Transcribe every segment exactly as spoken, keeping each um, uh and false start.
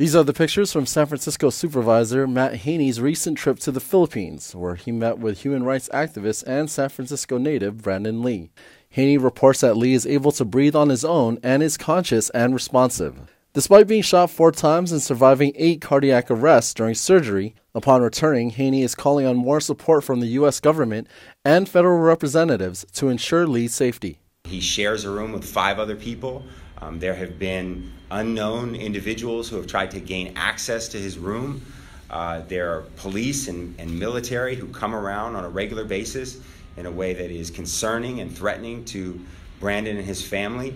These are the pictures from San Francisco Supervisor Matt Haney's recent trip to the Philippines, where he met with human rights activist and San Francisco native Brandon Lee. Haney reports that Lee is able to breathe on his own and is conscious and responsive. Despite being shot four times and surviving eight cardiac arrests during surgery, upon returning, Haney is calling on more support from the U S government and federal representatives to ensure Lee's safety. He shares a room with five other people. Um, there have been unknown individuals who have tried to gain access to his room. Uh, there are police and, and military who come around on a regular basis in a way that is concerning and threatening to Brandon and his family.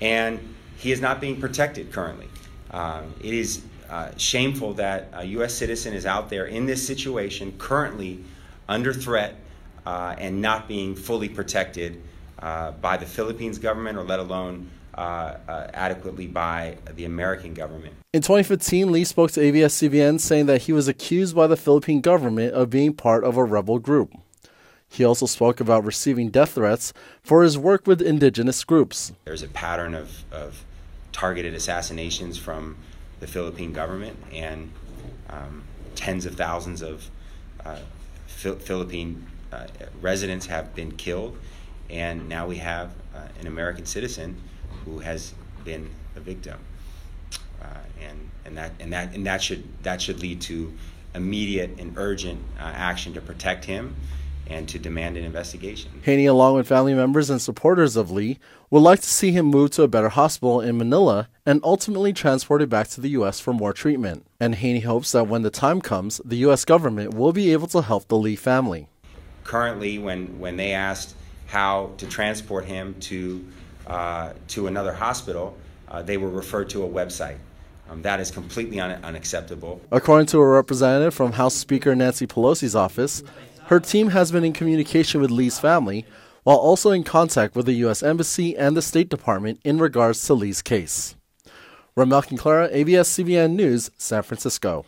And he is not being protected currently. Uh, it is uh, shameful that a U S citizen is out there in this situation currently under threat uh, and not being fully protected Uh, by the Philippines government, or let alone uh, uh, adequately by the American government. In twenty fifteen, Lee spoke to A B S C B N saying that he was accused by the Philippine government of being part of a rebel group. He also spoke about receiving death threats for his work with indigenous groups. There's a pattern of, of targeted assassinations from the Philippine government, and um, tens of thousands of uh, Fi- Philippine uh, residents have been killed. And now we have uh, an American citizen who has been a victim, uh, and and that and that and that should that should lead to immediate and urgent uh, action to protect him and to demand an investigation. Haney, along with family members and supporters of Lee, would like to see him moved to a better hospital in Manila and ultimately transported back to the U S for more treatment. And Haney hopes that when the time comes, the U S government will be able to help the Lee family. Currently, when when they asked how to transport him to uh, to another hospital, uh, they were referred to a website. Um, that is completely un- unacceptable. According to a representative from House Speaker Nancy Pelosi's office, her team has been in communication with Lee's family, while also in contact with the U S Embassy and the State Department in regards to Lee's case. Ramelkin Clara, A B S C B N News, San Francisco.